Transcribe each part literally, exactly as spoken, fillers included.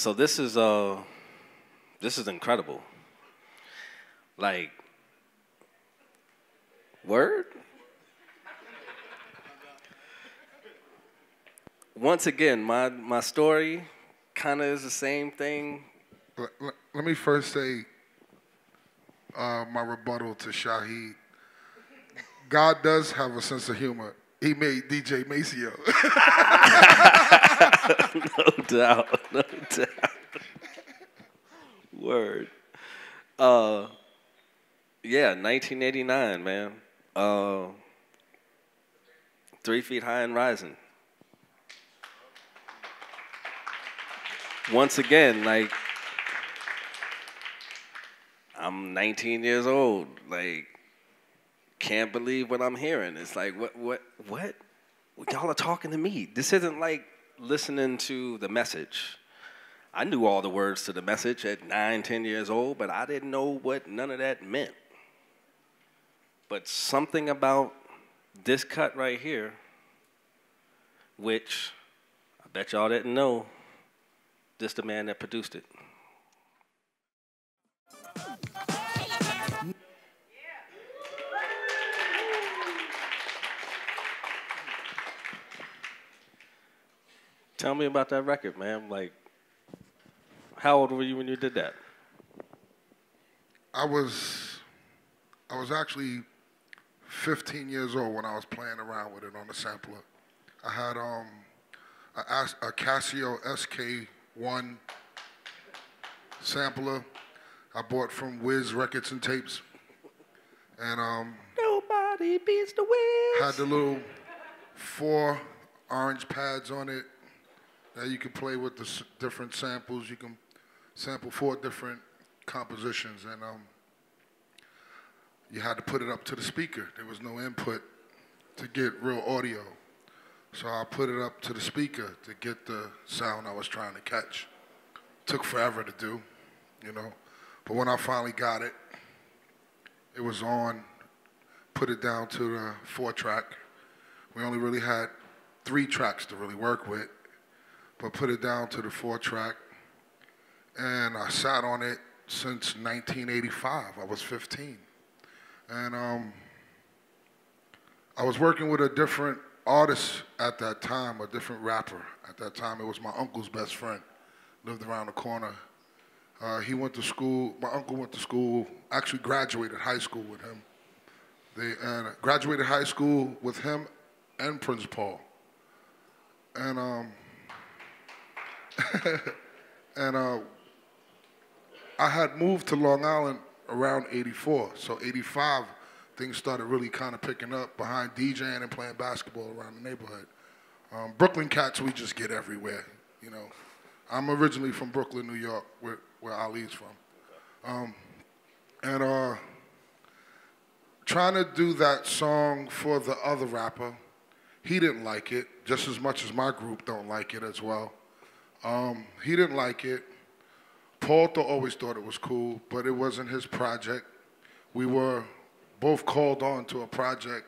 So this is uh, this is incredible. Like, word? Once again, my, my story kind of is the same thing. Let, let, let me first say uh, my rebuttal to Shahid. God does have a sense of humor. He made D J Maceo. No doubt, no doubt. Word. Uh, yeah, nineteen eighty-nine, man. Uh, Three Feet High and Rising. Once again, like, I'm nineteen years old. Like, can't believe what I'm hearing. It's like, what, what, what? Y'all are talking to me. This isn't like listening to The Message. I knew all the words to The Message at nine, ten years old, but I didn't know what none of that meant. But something about this cut right here, which I bet y'all didn't know, this the man that produced it. Tell me about that record, man. Like, how old were you when you did that? I was, I was actually fifteen years old when I was playing around with it on the sampler. I had um, a, a Casio S K one sampler I bought from Wiz Records and Tapes, and um, nobody beats the Wiz. Had the little four orange pads on it. Now you can play with the s different samples. You can sample four different compositions, and um, you had to put it up to the speaker. There was no input to get real audio. So I put it up to the speaker to get the sound I was trying to catch. Took forever to do, you know. But when I finally got it, it was on, put it down to the four track. We only really had three tracks to really work with, but put it down to the four track, and I sat on it since nineteen eighty-five. I was fifteen. And um, I was working with a different artist at that time, a different rapper. At that time, it was my uncle's best friend, lived around the corner. Uh, he went to school, my uncle went to school, actually graduated high school with him. They uh, graduated high school with him and Prince Paul. And um, and uh, I had moved to Long Island around eighty-four. So eighty-five, things started really kind of picking up behind DJing and playing basketball around the neighborhood. Um, Brooklyn cats, we just get everywhere, you know. I'm originally from Brooklyn, New York, where, where Ali's from. Um, and uh, trying to do that song for the other rapper, he didn't like it, just as much as my group don't like it as well. Um, he didn't like it. Paul th- always thought it was cool, but it wasn't his project. We were both called on to a project,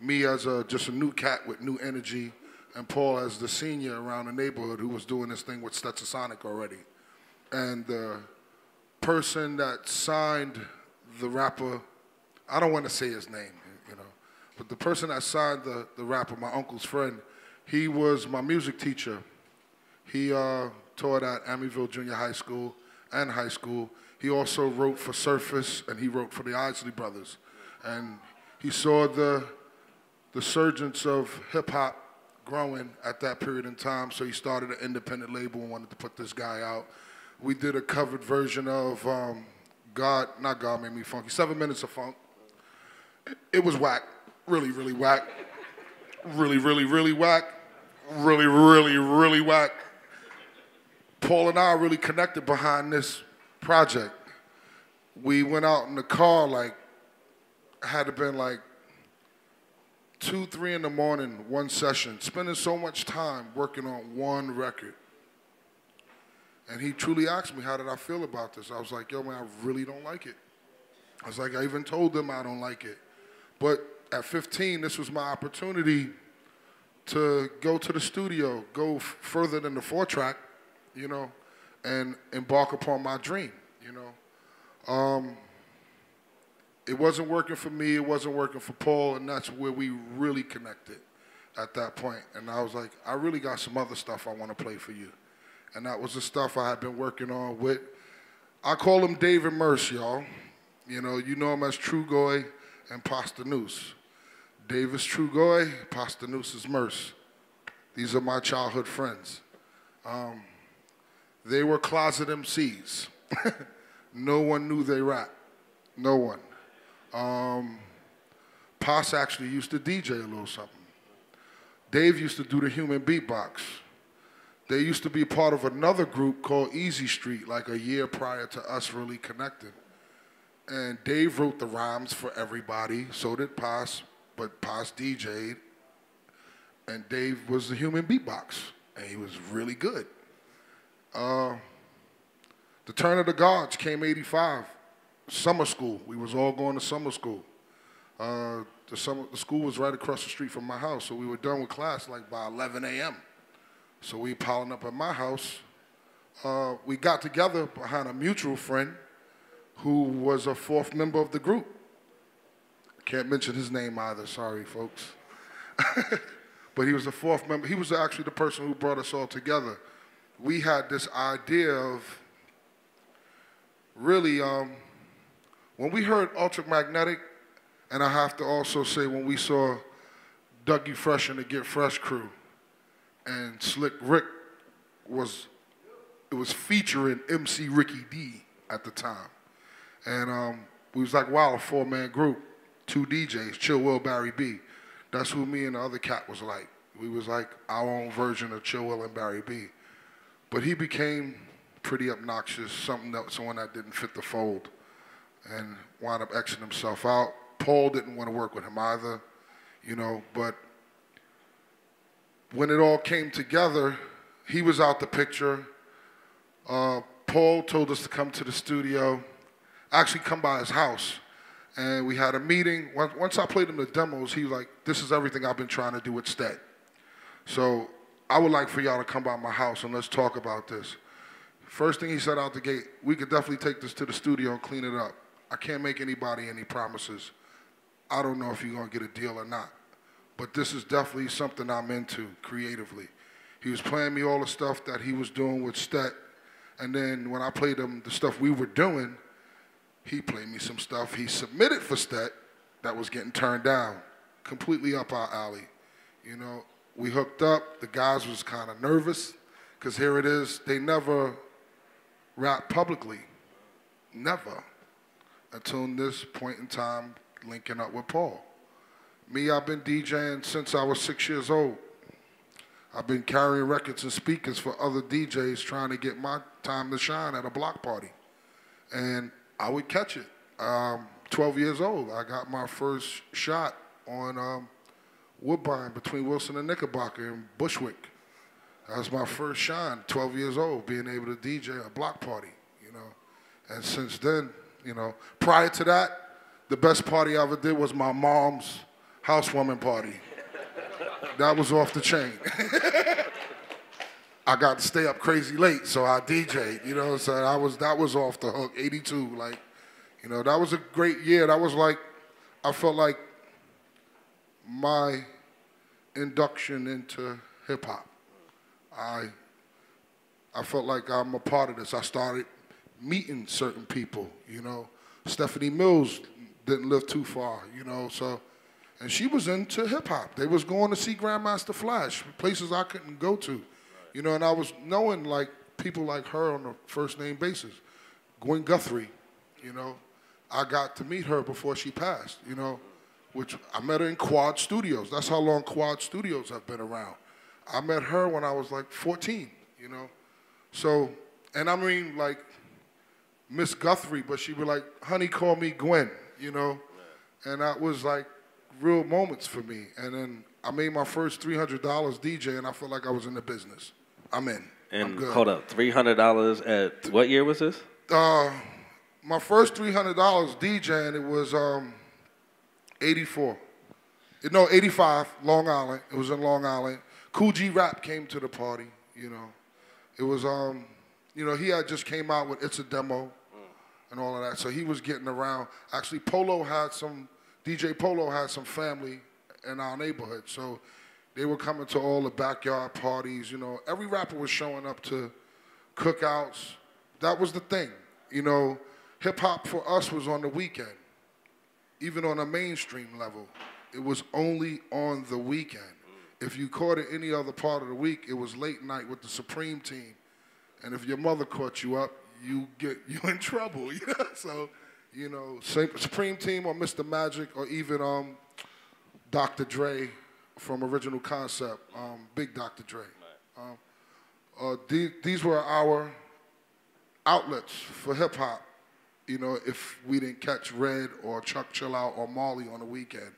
me as a, just a new cat with new energy, and Paul as the senior around the neighborhood who was doing this thing with Stetsasonic already. And the person that signed the rapper, I don't want to say his name, you know, but the person that signed the, the rapper, my uncle's friend, he was my music teacher. He uh, taught at Amityville Junior High School and high school. He also wrote for Surface, and he wrote for the Isley Brothers. And he saw the, the surgence of hip-hop growing at that period in time, so he started an independent label and wanted to put this guy out. We did a covered version of um, God, not God Made Me Funky, Seven Minutes of Funk. It, it was whack, really, really whack, really, really, really whack, really, really, really whack. Paul and I really connected behind this project. We went out in the car, like, had to been like two, three in the morning, one session, spending so much time working on one record. And he truly asked me, how did I feel about this? I was like, yo, man, I really don't like it. I was like, I even told them I don't like it. But at fifteen, this was my opportunity to go to the studio, go further than the four track, you know, and embark upon my dream, you know. Um, it wasn't working for me, it wasn't working for Paul, and that's where we really connected at that point. And I was like, I really got some other stuff I want to play for you. And that was the stuff I had been working on with, I call him David Merce, y'all. You know, you know him as Trugoy and Posdnuos. David's Trugoy, Posdnuos is Merce. These are my childhood friends. Um, they were closet M Cs. No one knew they rap. No one. Um, Paz actually used to D J a little something. Dave used to do the human beatbox. They used to be part of another group called Easy Street, like a year prior to us really connecting. And Dave wrote the rhymes for everybody, so did Paz, but Paz D J'd. And Dave was the human beatbox, and he was really good. Uh, the Turn of the Guards came eighty-five, summer school. We was all going to summer school. Uh, the, summer, the school was right across the street from my house, so we were done with class like by eleven A M So we piling up at my house. Uh, we got together behind a mutual friend who was a fourth member of the group. Can't mention his name either, sorry, folks. But he was the fourth member. He was actually the person who brought us all together. We had this idea of really, um, when we heard Ultra Magnetic, and I have to also say when we saw Dougie Fresh and the Get Fresh crew, and Slick Rick was, it was featuring M C Ricky D at the time. And um, we was like, wow, a four-man group, two D Js, Chill Will, Barry B. That's who me and the other cat was like. We was like our own version of Chill Will and Barry B. But he became pretty obnoxious, something that, someone that didn't fit the fold, and wound up Xing himself out. Paul didn't want to work with him either, you know. But when it all came together, he was out the picture. Uh, Paul told us to come to the studio, actually come by his house. And we had a meeting. Once I played him the demos, he was like, this is everything I've been trying to do with Stet. So I would like for y'all to come by my house and let's talk about this. First thing he said out the gate, we could definitely take this to the studio and clean it up. I can't make anybody any promises. I don't know if you're going to get a deal or not. But this is definitely something I'm into creatively. He was playing me all the stuff that he was doing with Stet. And then when I played him the stuff we were doing, he played me some stuff he submitted for Stet that was getting turned down, completely up our alley. You know, we hooked up. The guys was kind of nervous because here it is. They never rap publicly, never, until this point in time linking up with Paul. Me, I've been DJing since I was six years old. I've been carrying records and speakers for other D Js trying to get my time to shine at a block party. And I would catch it. Um, twelve years old, I got my first shot on um, Woodbine between Wilson and Knickerbocker in Bushwick. That was my first shine, twelve years old, being able to D J a block party, you know. And since then, you know, prior to that, the best party I ever did was my mom's housewarming party. That was off the chain. I got to stay up crazy late, so I D J'd, you know, so I was, that was off the hook, eighty-two, like, you know, that was a great year. That was like, I felt like my induction into hip hop. I, I felt like I'm a part of this. I started meeting certain people, you know. Stephanie Mills didn't live too far, you know, so, and she was into hip hop. They was going to see Grandmaster Flash, places I couldn't go to. You know, and I was knowing, like, people like her on a first-name basis. Gwen Guthrie, you know. I got to meet her before she passed, you know, which I met her in Quad Studios. That's how long Quad Studios have been around. I met her when I was, like, fourteen, you know. So, and I mean, like, Miss Guthrie, but she was like, honey, call me Gwen, you know. And that was, like, real moments for me. And then I made my first three hundred dollars D J, and I felt like I was in the business. I'm in. And I'm good. Hold up, three hundred dollars at what year was this? Uh, my first three hundred dollars DJing, it was um, eighty-four. No, eighty-five, Long Island. It was in Long Island. Cool G Rap came to the party, you know. It was um, you know, he had just came out with It's a Demo and all of that. So he was getting around. Actually, Polo had some, D J Polo had some family in our neighborhood. So they were coming to all the backyard parties. You know, every rapper was showing up to cookouts. That was the thing. You know, hip-hop for us was on the weekend. Even on a mainstream level, it was only on the weekend. If you caught it any other part of the week, it was late night with the Supreme Team. And if your mother caught you up, you get you in trouble. So, you know, Supreme Team or Mister Magic or even um, Doctor Dre from Original Concept, um, Big Doctor Dre. Um, uh, the, these were our outlets for hip hop, you know, if we didn't catch Red or Chuck Chill Out or Marley on the weekend.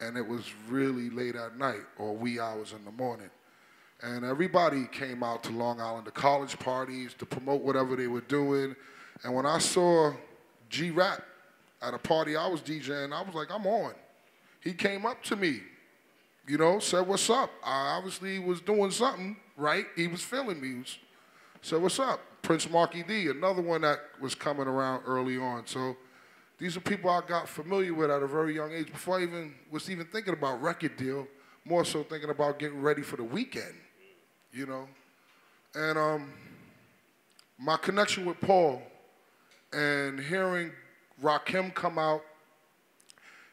And it was really late at night or wee hours in the morning. And everybody came out to Long Island to college parties to promote whatever they were doing. And when I saw G-Rap at a party I was DJing, I was like, I'm on. He came up to me, you know, said, what's up? I obviously was doing something, right? He was feeling me. Said, what's up? Prince Marky D, another one that was coming around early on. So these are people I got familiar with at a very young age before I even was even thinking about record deal, more so thinking about getting ready for the weekend. You know, and um, my connection with Paul and hearing Rakim come out,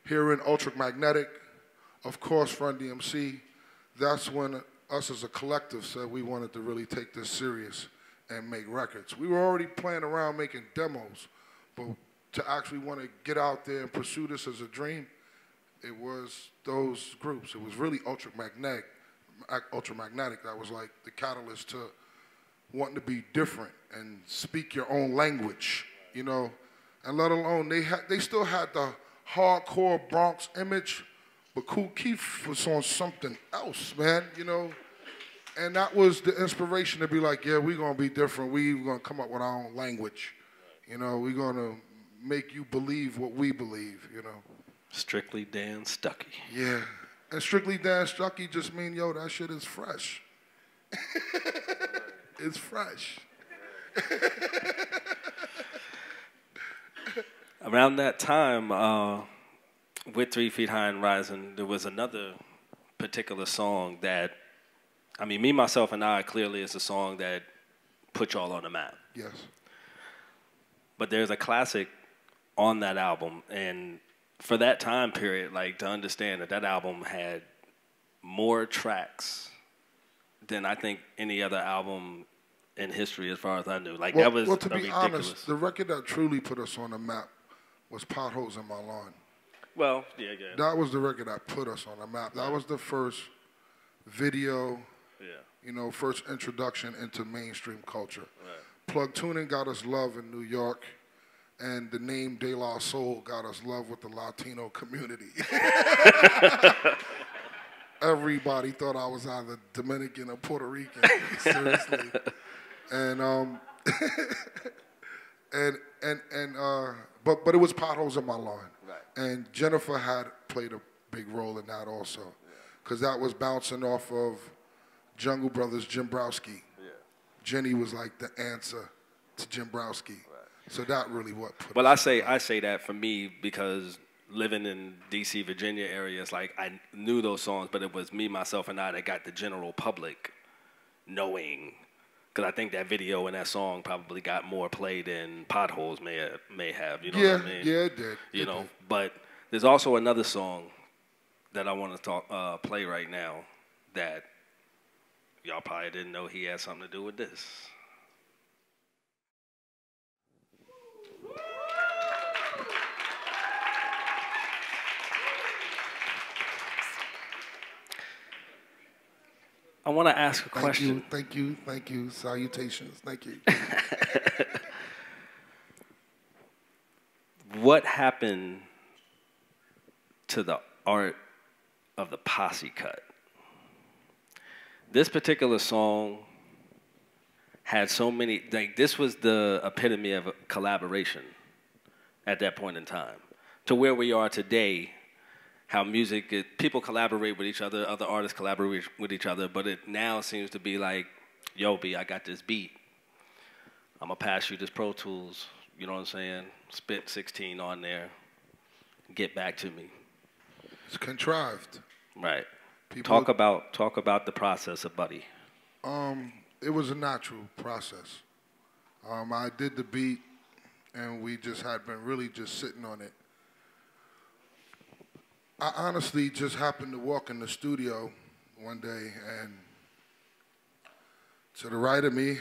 hearing Ultra Magnetic, of course, Run D M C, that's when us as a collective said we wanted to really take this serious and make records. We were already playing around making demos, but to actually want to get out there and pursue this as a dream, it was those groups. It was really Ultra Magnetic. Ultra Magnetic, that was like the catalyst to wanting to be different and speak your own language, you know, and let alone they had they still had the hardcore Bronx image, but Kool Keef was on something else, man, you know, and that was the inspiration to be like, yeah, we're gonna be different, we're gonna come up with our own language, you know, we're gonna make you believe what we believe, you know. Strictly Dan Stuckey. Yeah. And Strictly Dan Stuckey just mean, yo, that shit is fresh. It's fresh. Around that time, uh, with Three Feet High and Rising, there was another particular song that, I mean, Me, Myself, and I clearly is a song that put y'all on the map. Yes. But there's a classic on that album, and for that time period, like, to understand that that album had more tracks than I think any other album in history as far as I knew. Like, well, that was well, to be ridiculous. Honest, the record that truly put us on the map was Potholes in My Lawn. Well, yeah, yeah. That was the record that put us on the map. That was the first video, yeah. You know, first introduction into mainstream culture. Right. Plug Tuning got us love in New York. And the name De La Soul got us love with the Latino community. Everybody thought I was either Dominican or Puerto Rican, seriously. And um, and and and uh, but but it was Potholes in My Lawn. Right. And Jennifer had played a big role in that also, because yeah. that was bouncing off of Jungle Brothers, Jim Browski. Yeah. Jenny was like the answer to Jim Browski. Right. So that really what put Well, I say I say that for me because living in D C, Virginia area, it's like I knew those songs, but it was Me, Myself, and I that got the general public knowing. Because I think that video and that song probably got more play than Potholes may may have. You know yeah, what I mean? Yeah, it did. You it know, did. But there's also another song that I want to talk uh, play right now that y'all probably didn't know he had something to do with this. I want to ask a question. Thank you, thank you, thank you. Salutations, thank you. What happened to the art of the posse cut? This particular song had so many, like this was the epitome of a collaboration at that point in time. To where we are today, how music, it, people collaborate with each other, other artists collaborate with each other, but it now seems to be like, yo, B, I got this beat. I'm going to pass you this Pro Tools, you know what I'm saying? Spit sixteen on there. Get back to me. It's contrived. Right. People talk about talk about the process of Buddy. Um, it was a natural process. Um, I did the beat, and we just had been really just sitting on it. I honestly just happened to walk in the studio one day, and to the right of me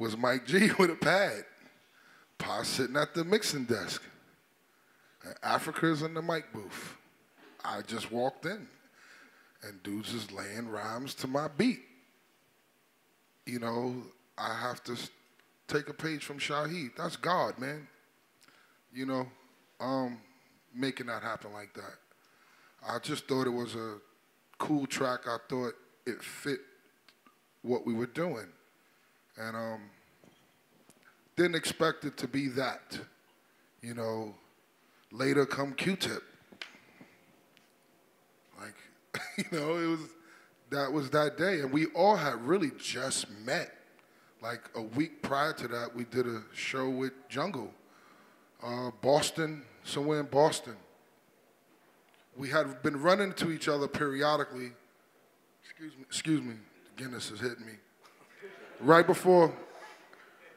was Mike G with a pad. Paz sitting at the mixing desk. And Afrika's in the mic booth. I just walked in, and dudes is laying rhymes to my beat. You know, I have to take a page from Shahid. That's God, man. You know, um, making that happen like that. I just thought it was a cool track. I thought it fit what we were doing. And um, didn't expect it to be that. You know, later come Q-Tip. Like, you know, it was, that was that day. And we all had really just met. Like a week prior to that, we did a show with Jungle, uh, Boston, somewhere in Boston. We had been running to each other periodically. Excuse me, excuse me, Guinness is hitting me. Right before,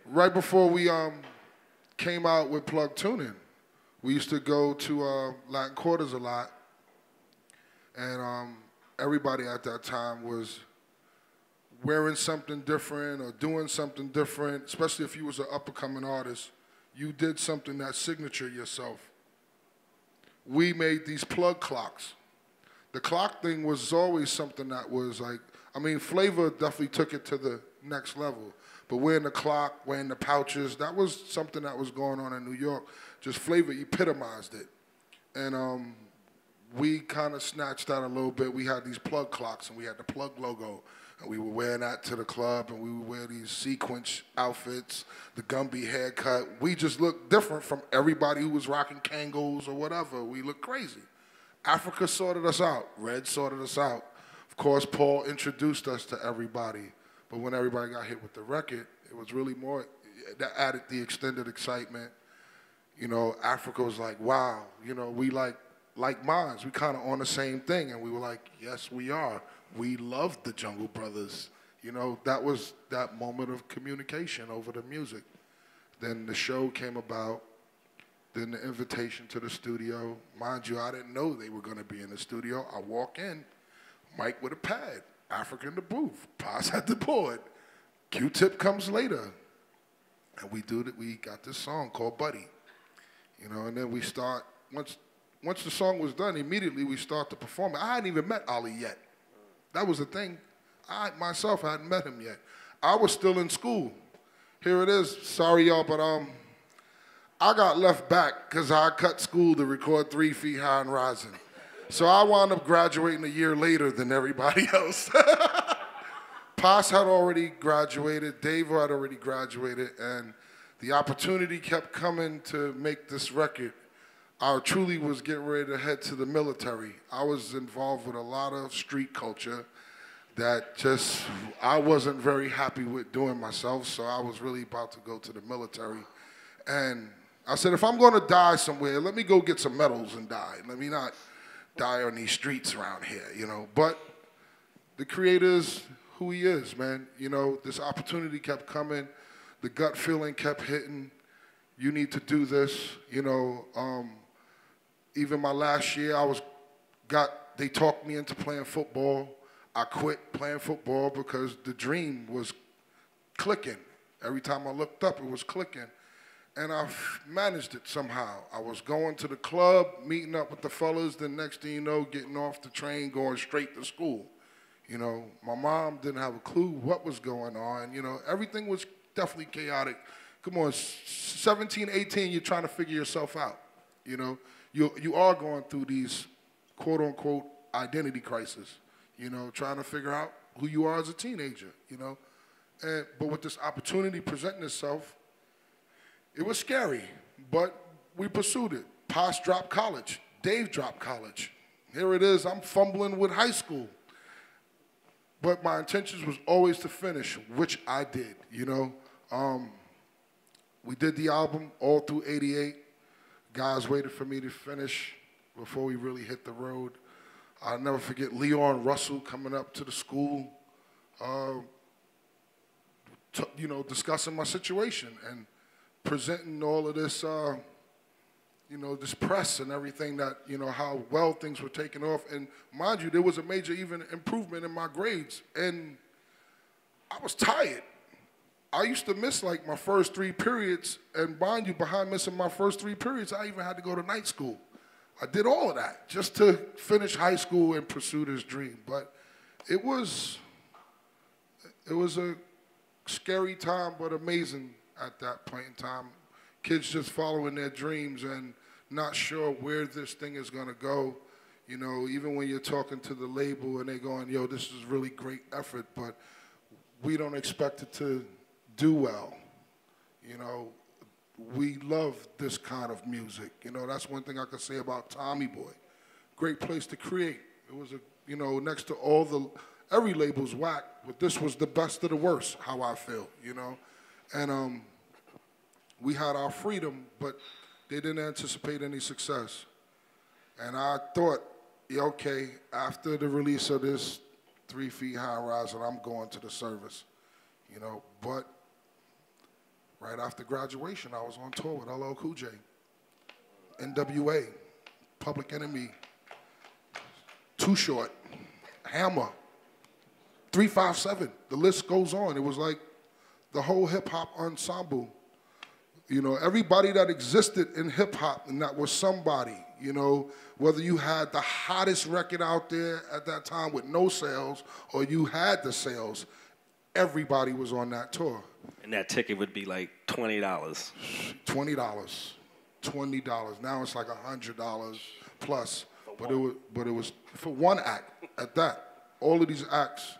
right before we um, came out with Plug Tuning, we used to go to uh, Latin Quarters a lot. And um, everybody at that time was wearing something different or doing something different, especially if you was an up-and-coming artist. You did something that signature yourself. We made these plug clocks. The clock thing was always something that was like, I mean, Flavor definitely took it to the next level. But wearing the clock, wearing the pouches, that was something that was going on in New York. Just Flavor epitomized it. And um, we kind of snatched that a little bit. We had these plug clocks, and we had the plug logo. And we were wearing that to the club, and we would wear these sequence outfits, the Gumby haircut. We just looked different from everybody who was rocking Kangos or whatever. We looked crazy. Afrika sorted us out. Red sorted us out. Of course, Paul introduced us to everybody. But when everybody got hit with the record, it was really more, that added the extended excitement. You know, Afrika was like, wow, you know, we like, like minds. We kind of on the same thing. And we were like, yes, we are. We loved the Jungle Brothers. You know, that was that moment of communication over the music. Then the show came about, then the invitation to the studio. Mind you, I didn't know they were gonna be in the studio. I walk in, Mike with a pad, Afrika in the booth, Paz at the board. Q-Tip comes later. And we do that, we got this song called Buddy. You know, and then we start, once, once the song was done, immediately we start to perform. I hadn't even met Ali yet. That was the thing. I, myself, hadn't met him yet. I was still in school. Here it is. Sorry, y'all, but um, I got left back because I cut school to record Three Feet High and Rising. So I wound up graduating a year later than everybody else. Paz had already graduated. Dave had already graduated. And the opportunity kept coming to make this record. I truly was getting ready to head to the military. I was involved with a lot of street culture that just, I wasn't very happy with doing myself, so I was really about to go to the military. And I said, if I'm gonna die somewhere, let me go get some medals and die. Let me not die on these streets around here, you know? But the creator's who he is, man. You know, this opportunity kept coming. The gut feeling kept hitting. You need to do this, you know? Um, Even my last year, I was got. They talked me into playing football. I quit playing football because the dream was clicking. Every time I looked up, it was clicking, and I managed it somehow. I was going to the club, meeting up with the fellas. Then next thing you know, getting off the train, going straight to school. You know, my mom didn't have a clue what was going on. You know, everything was definitely chaotic. Come on, seventeen, eighteen, you're trying to figure yourself out. You know. You, you are going through these quote-unquote identity crisis, you know, trying to figure out who you are as a teenager, you know. And, but with this opportunity presenting itself, it was scary, but we pursued it. Paz dropped college. Dave dropped college. Here it is. I'm fumbling with high school. But my intentions was always to finish, which I did, you know. Um, we did the album all through eighty-eight. Guys waited for me to finish before we really hit the road. I'll never forget Leon Russell coming up to the school, uh, t you know, discussing my situation and presenting all of this, uh, you know, this press and everything that, you know, how well things were taking off. And mind you, there was a major even improvement in my grades. And I was tired. I used to miss like my first three periods. And mind you, behind missing my first three periods, I even had to go to night school. I did all of that just to finish high school and pursue this dream. But it was, it was a scary time, but amazing at that point in time. Kids just following their dreams and not sure where this thing is going to go. You know, even when you're talking to the label and they're going, yo, this is really great effort, but we don't expect it to do well. You know, we love this kind of music. You know, that's one thing I could say about Tommy Boy. Great place to create. It was, a, you know, next to all the, every label's whack, but this was the best of the worst, how I feel, you know. And um, we had our freedom, but they didn't anticipate any success. And I thought, yeah, okay, after the release of this Three Feet High and Rising, I'm going to the service, you know. But right after graduation, I was on tour with L L Cool J, N W A, Public Enemy, Too Short, Hammer, three five seven. The list goes on. It was like the whole hip-hop ensemble. You know, everybody that existed in hip-hop and that was somebody, you know, whether you had the hottest record out there at that time with no sales or you had the sales, everybody was on that tour. And that ticket would be like twenty dollars. twenty dollars. twenty dollars. Now it's like one hundred dollars plus. But it, was, but it was for one act at that. All of these acts.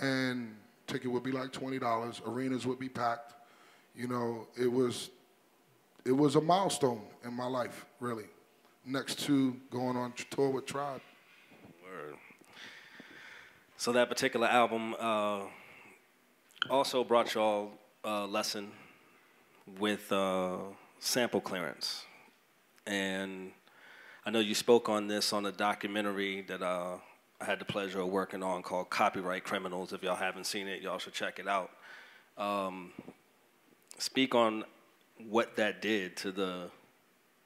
And ticket would be like twenty dollars. Arenas would be packed. You know, it was... It was a milestone in my life, really, next to going on tour with Tribe. Word. So that particular album uh, also brought y'all a lesson with uh, sample clearance. And I know you spoke on this on a documentary that uh, I had the pleasure of working on called Copyright Criminals. If y'all haven't seen it, y'all should check it out. Um, speak on what that did to the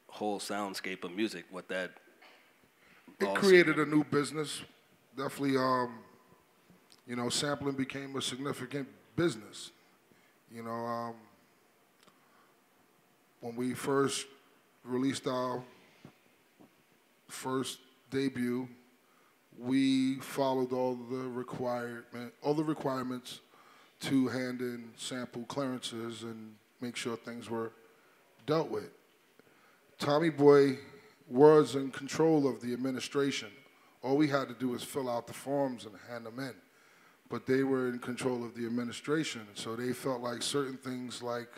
whole soundscape of music, what that... It created a new business. Definitely, um, you know, sampling became a significant business. You know, um, when we first released our first debut, we followed all the requirement, all the requirements to hand in sample clearances and make sure things were dealt with. Tommy Boy was in control of the administration. All we had to do was fill out the forms and hand them in. But they were in control of the administration, so they felt like certain things like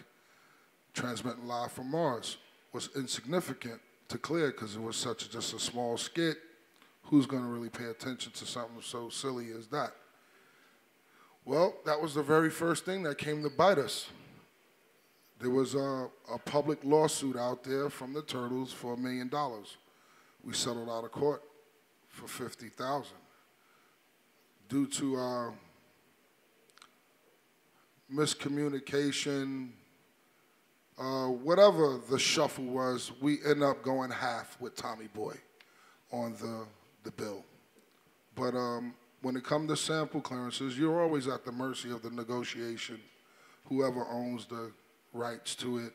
transmitting live from Mars was insignificant to clear because it was such just a small skit. Who's going to really pay attention to something so silly as that? Well, that was the very first thing that came to bite us. There was a, a public lawsuit out there from the Turtles for a million dollars. We settled out of court for fifty thousand dollars. Due to uh, miscommunication, uh, whatever the shuffle was, we end up going half with Tommy Boy on the, the bill. But um, when it comes to sample clearances, you're always at the mercy of the negotiation, whoever owns the rights to it.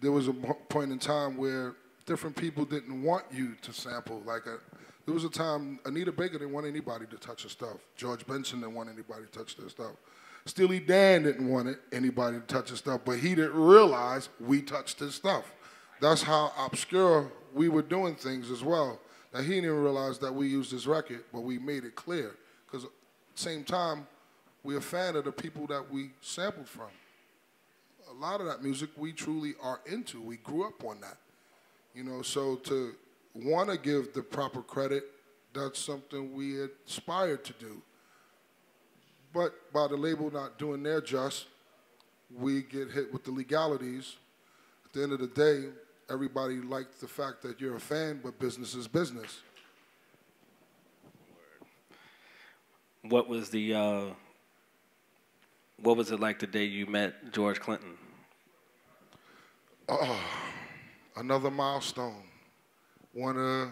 There was a point in time where different people didn't want you to sample. Like a, there was a time Anita Baker didn't want anybody to touch her stuff. George Benson didn't want anybody to touch their stuff. Steely Dan didn't want it, anybody to touch his stuff, but he didn't realize we touched his stuff. That's how obscure we were doing things as well. Now he didn't realize that we used his record, but we made it clear. Because at the same time, we're a fan of the people that we sampled from. A lot of that music we truly are into. We grew up on that. You know, so to want to give the proper credit, that's something we aspired to do. But by the label not doing their just, we get hit with the legalities the end of the day, everybody liked the fact that you're a fan, but business is business. What was the, uh, what was it like the day you met George Clinton? Uh, another milestone. One of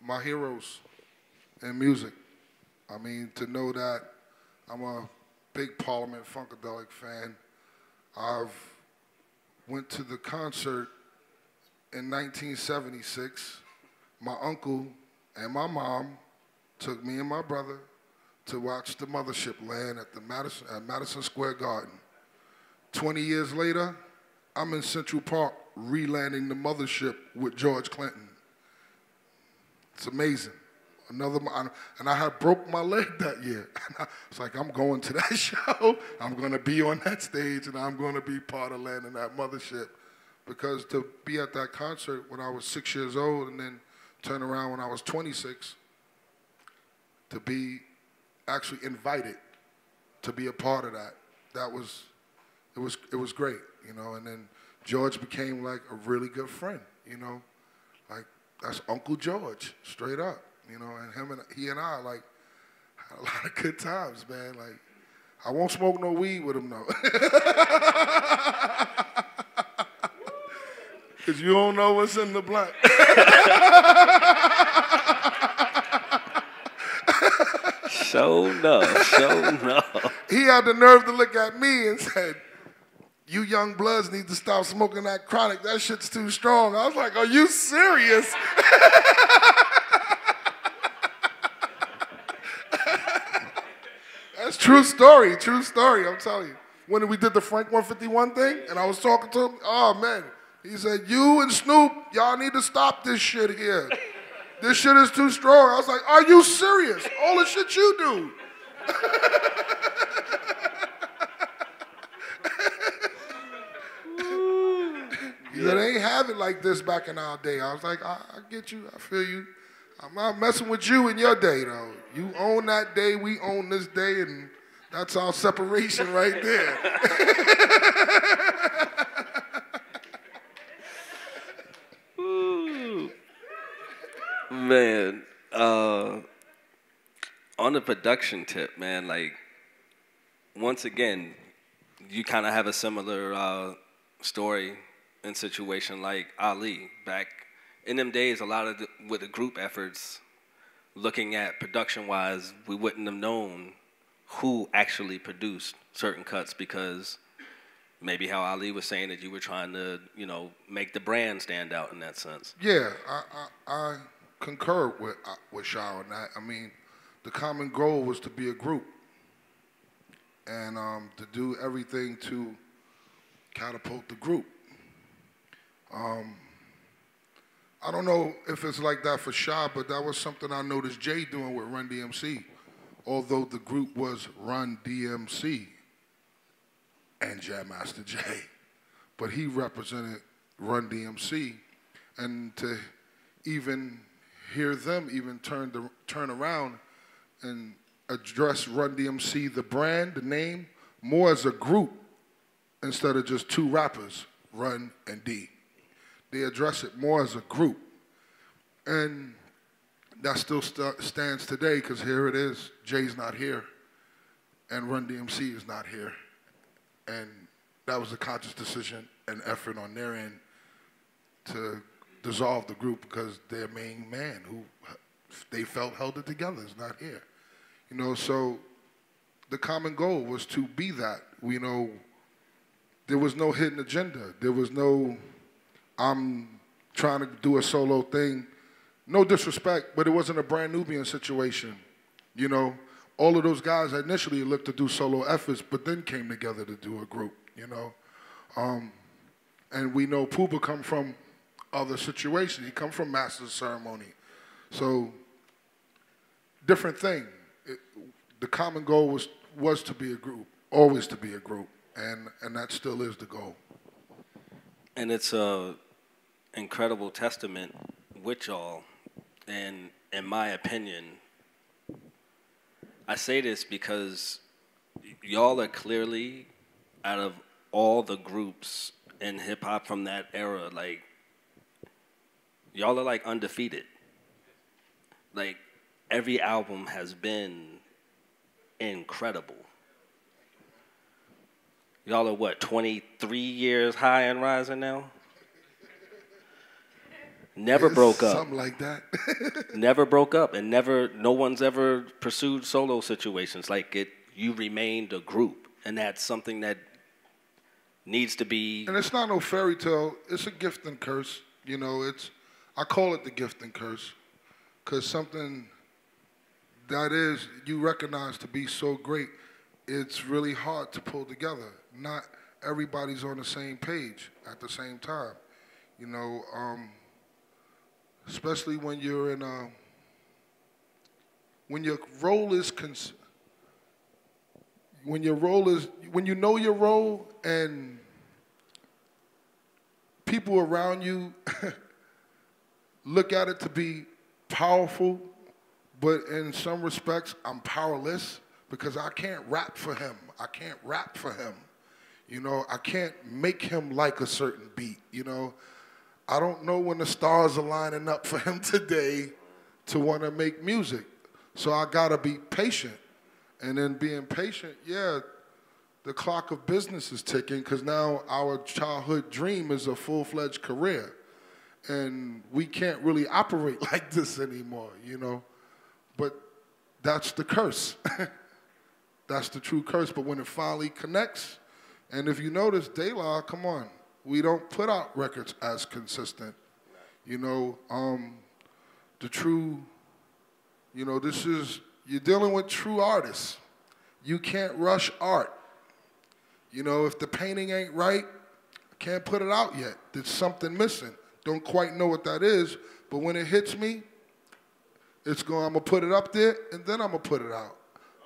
my heroes in music. I mean, to know that I'm a big Parliament Funkadelic fan. I've went to the concert in nineteen seventy-six. My uncle and my mom took me and my brother to watch the mothership land at the Madison, at Madison Square Garden. twenty years later, I'm in Central Park re-landing the mothership with George Clinton. It's amazing. Another, and I had broke my leg that year. And I was like, I'm going to that show. I'm going to be on that stage, and I'm going to be part of landing that mothership. Because to be at that concert when I was six years old and then turn around when I was twenty-six, to be actually invited to be a part of that, that was, it was, it was great, you know. And then George became like a really good friend, you know. Like, that's Uncle George, straight up. You know, and him and he and I like had a lot of good times, man. Like, I won't smoke no weed with him though, cause you don't know what's in the blunt. So no, so no. He had the nerve to look at me and said, "You young bloods need to stop smoking that chronic. That shit's too strong." I was like, "Are you serious?" True story, true story, I'm telling you. When we did the Frank one fifty-one thing, and I was talking to him, oh, man. He said, you and Snoop, y'all need to stop this shit here. This shit is too strong. I was like, are you serious? All the shit you do. He said, they ain't have it like this back in our day. I was like, I, I get you, I feel you. I'm not messing with you in your day, though. You own that day, we own this day, and that's our separation right there. Ooh. Man, uh, on the production tip, man, like, once again, you kind of have a similar uh, story and situation like Ali back in them days, a lot of the, with the group efforts, looking at production-wise, we wouldn't have known who actually produced certain cuts because maybe how Ali was saying that you were trying to, you know, make the brand stand out in that sense. Yeah, I, I, I concur with with Shah on that. I mean, the common goal was to be a group and um, to do everything to catapult the group. Um, I don't know if it's like that for Shah, but that was something I noticed Jay doing with Run D M C, although the group was Run D M C and Jam Master Jay. But he represented Run D M C, and to even hear them even turn, the, turn around and address Run D M C, the brand, the name, more as a group instead of just two rappers, Run and D. They address it more as a group. And that still st stands today, because here it is. Jay's not here, and Run D M C is not here. And that was a conscious decision and effort on their end to dissolve the group because their main man, who they felt held it together, is not here. You know, so the common goal was to be that. You know, there was no hidden agenda. There was no... I'm trying to do a solo thing. No disrespect, but it wasn't a brand Nubian situation. You know, all of those guys initially looked to do solo efforts, but then came together to do a group, you know. Um, and we know Pooba come from other situations. He come from Master's Ceremony. So, different thing. It, the common goal was, was to be a group, always to be a group, and, and that still is the goal. And it's a incredible testament with y'all, and in my opinion, I say this because y'all are clearly, out of all the groups in hip hop from that era, like y'all are like undefeated. Like every album has been incredible. Y'all are what, twenty-three years high and rising now? Never it's broke up. Something like that. Never broke up, and never, no one's ever pursued solo situations. Like it, you remained a group, and that's something that needs to be. And it's not no fairy tale. It's a gift and curse. You know, it's, I call it the gift and curse, because something that is you recognize to be so great, it's really hard to pull together. Not everybody's on the same page at the same time. You know. Um, Especially when you're in a, when your role is cons, when your role is when you know your role and people around you look at it to be powerful, but in some respects I'm powerless because I can't rap for him. I can't rap for him. You know, I can't make him like a certain beat, you know. I don't know when the stars are lining up for him today to want to make music. So I got to be patient. And then being patient, yeah, the clock of business is ticking because now our childhood dream is a full-fledged career. And we can't really operate like this anymore, you know. But that's the curse. That's the true curse. But when it finally connects, and if you notice, Dayla, come on. We don't put out records as consistent, you know. Um, the true, you know, this is, you're dealing with true artists. You can't rush art. You know, if the painting ain't right, I can't put it out yet. There's something missing. Don't quite know what that is, but when it hits me, it's going, I'm gonna put it up there and then I'm gonna put it out.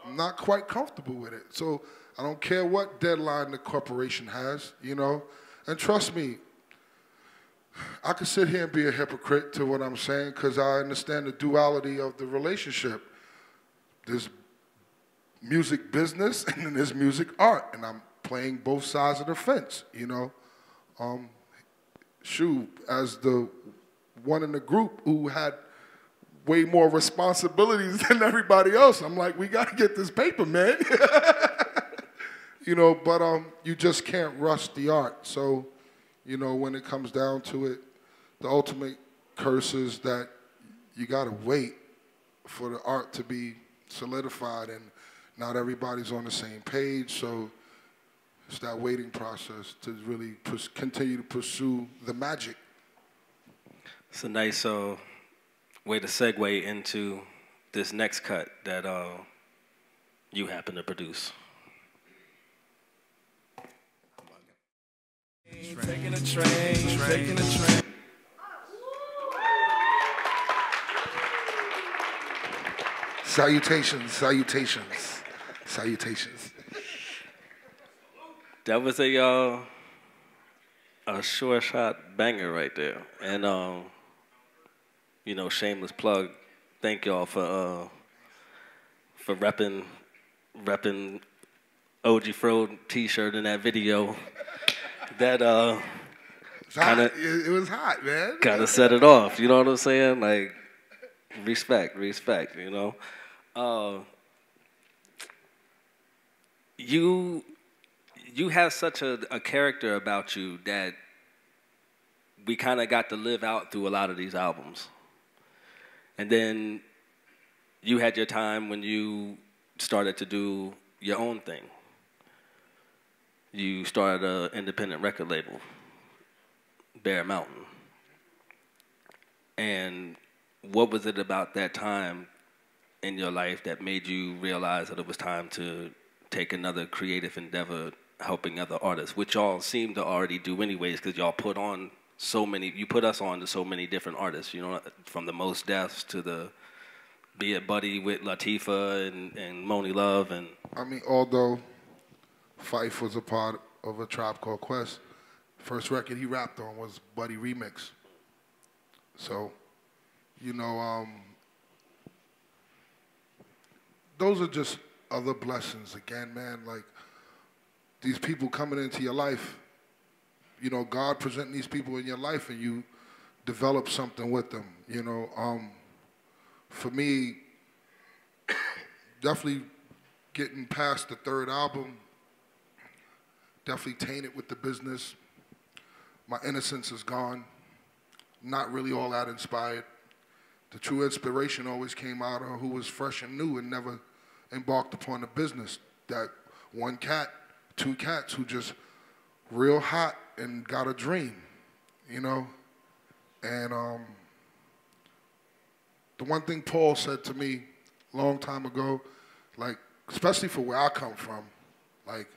I'm not quite comfortable with it. So I don't care what deadline the corporation has, you know. And trust me, I could sit here and be a hypocrite to what I'm saying because I understand the duality of the relationship. There's music business and then there's music art, and I'm playing both sides of the fence, you know. Um, shoot, as the one in the group who had way more responsibilities than everybody else, I'm like, we got to get this paper, man. You know, but um, you just can't rush the art. So, you know, when it comes down to it, the ultimate curse is that you gotta wait for the art to be solidified, and not everybody's on the same page. So it's that waiting process to really push, continue to pursue the magic. It's a nice uh, way to segue into this next cut that uh, you happen to produce. Taking a train, taking a train. Salutations, salutations, salutations. That was a uh, a sure shot banger right there, and um, you know, shameless plug. Thank y'all for uh, for repping, repping O G Fro T-shirt in that video. That uh, kinda, it was hot, man. Kind of set it off. You know what I'm saying? Like, respect, respect. You know, uh, you you have such a, a character about you that we kind of got to live out through a lot of these albums. And then you had your time when you started to do your own thing. You started an independent record label, Bear Mountain. And what was it about that time in your life that made you realize that it was time to take another creative endeavor helping other artists, which y'all seem to already do anyways because y'all put on so many, you put us on to so many different artists, you know, from the Most Deaths to the Be It Buddy with Latifah and, and Moni Love. And I mean, although Fife was a part of A Tribe Called Quest. First record he rapped on was Buddy Remix. So, you know, um, those are just other blessings again, man. Like, these people coming into your life, you know, God presenting these people in your life and you develop something with them, you know. Um, for me, definitely getting past the third album, definitely tainted with the business. My innocence is gone. Not really all that inspired. The true inspiration always came out of who was fresh and new and never embarked upon the business. That one cat, two cats who just real hot and got a dream, you know? And um, the one thing Paul said to me a long time ago, like, especially for where I come from, like,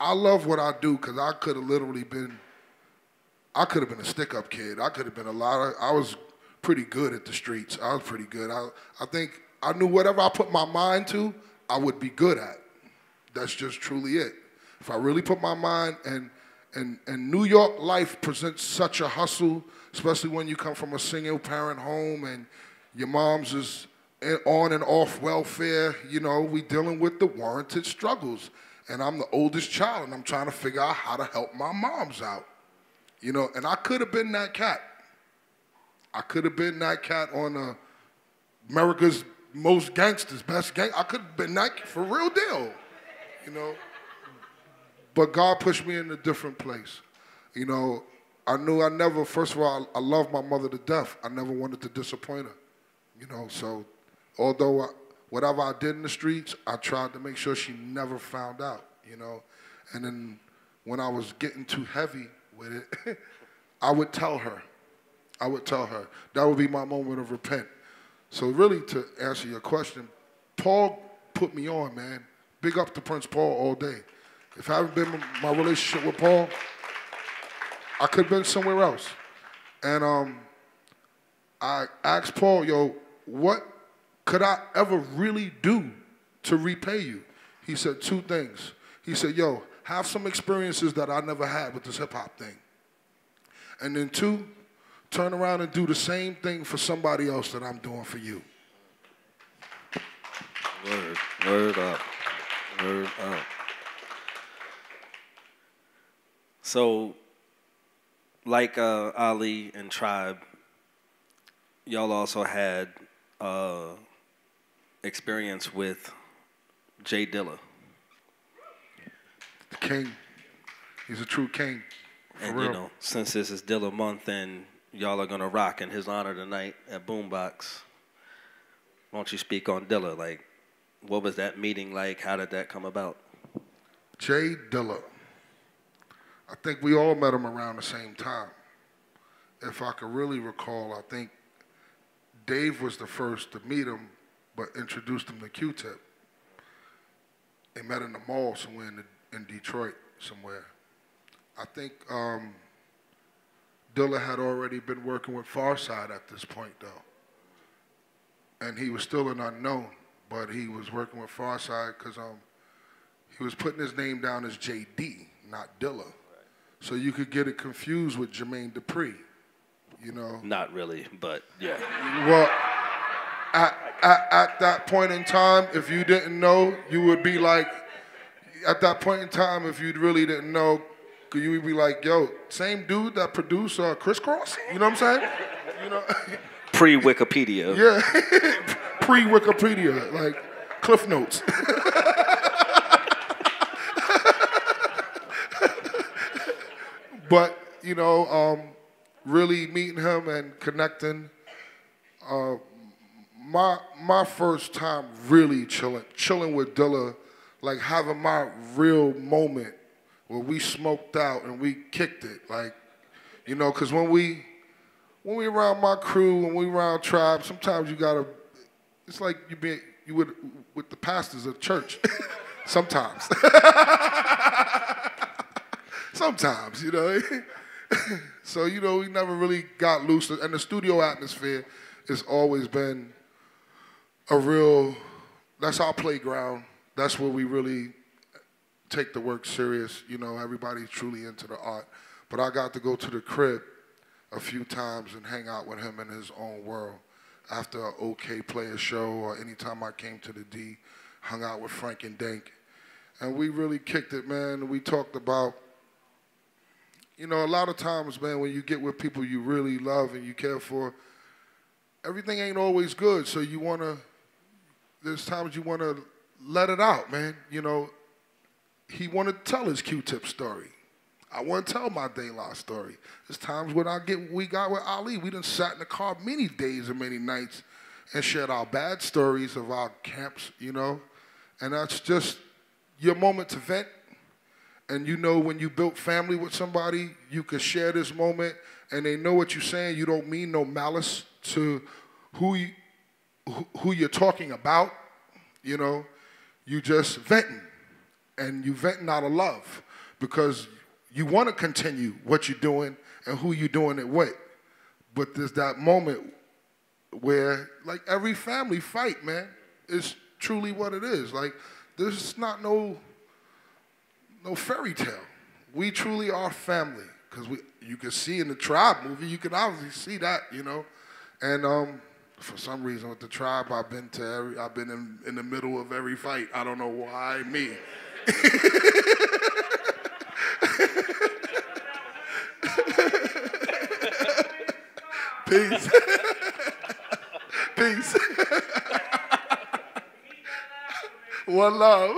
I love what I do because I could have literally been, I could have been a stick-up kid. I could have been a lot of, I was pretty good at the streets. I was pretty good. I, I think I knew whatever I put my mind to, I would be good at. That's just truly it. If I really put my mind, and, and, and New York life presents such a hustle, especially when you come from a single parent home and your mom's is on and off welfare, you know, we dealing with the warranted struggles. And I'm the oldest child, and I'm trying to figure out how to help my moms out. You know, and I could have been that cat. I could have been that cat on uh, America's Most Gangsters, Best Gang. I could have been that for real deal, you know. But God pushed me in a different place. You know, I knew I never, first of all, I, I love my mother to death. I never wanted to disappoint her, you know. So although I, whatever I did in the streets, I tried to make sure she never found out, you know. And then when I was getting too heavy with it, I would tell her. I would tell her. That would be my moment of repent. So really, to answer your question, Paul put me on, man. Big up to Prince Paul all day. If I haven't been in my relationship with Paul, I could have been somewhere else. And um, I asked Paul, yo, what could I ever really do to repay you? He said two things. He said, yo, have some experiences that I never had with this hip-hop thing. And then two, turn around and do the same thing for somebody else that I'm doing for you. Word, word up, word up. So, like uh, Ali and Tribe, y'all also had uh, experience with Jay Dilla. King. He's a true king. For and, real. You know, since this is Dilla Month and y'all are going to rock in his honor tonight at Boombox, won't you speak on Dilla? Like, what was that meeting like? How did that come about? Jay Dilla. I think we all met him around the same time. If I could really recall, I think Dave was the first to meet him, but introduced him to Q-Tip. They met in the mall somewhere in the in Detroit somewhere. I think um, Dilla had already been working with Farside at this point, though. And he was still an unknown, but he was working with Farside because um, he was putting his name down as J D, not Dilla. Right. So you could get it confused with Jermaine Dupri, you know? Not really, but yeah. Well, at, at, at that point in time, if you didn't know, you would be like, at that point in time, if you really didn't know, you would be like, yo, same dude that produced uh, Crisscross? You know what I'm saying? You know? Pre-Wikipedia. Yeah. Pre-Wikipedia. Like, Cliff Notes. But, you know, um, really meeting him and connecting. Uh, my, my first time really chilling, chilling with Dilla, like having my real moment where we smoked out and we kicked it, like, you know, because when we, when we around my crew, when we around Tribe, sometimes you gotta, it's like you be, you would, with the pastors of church, sometimes. Sometimes, you know. So, you know, we never really got loose, and the studio atmosphere has always been a real, that's our playground. That's where we really take the work serious. You know, everybody's truly into the art. But I got to go to the crib a few times and hang out with him in his own world. After an OK Player show or anytime I came to the D, hung out with Frank and Dank. and we really kicked it, man. We talked about, you know, a lot of times, man, when you get with people you really love and you care for, everything ain't always good. So you want to, there's times you want to let it out, man. You know, he wanted to tell his Q-Tip story. I want to tell my Daylight story. There's times when I get, we got with Ali, we done sat in the car many days and many nights and shared our bad stories of our camps, you know. And that's just your moment to vent. And you know when you built family with somebody, you could share this moment and they know what you're saying. You don't mean no malice to who, you, who you're talking about, you know. You just venting. And you venting out of love because you want to continue what you're doing and who you're doing it with. But there's that moment where, like, every family fight, man, is truly what it is. Like, this is not no, no fairy tale. We truly are family because we, you can see in the Tribe movie, you can obviously see that, you know. And um, for some reason with the Tribe, I've been to every, I've been in, in the middle of every fight. I don't know why me. Peace. Peace. One love.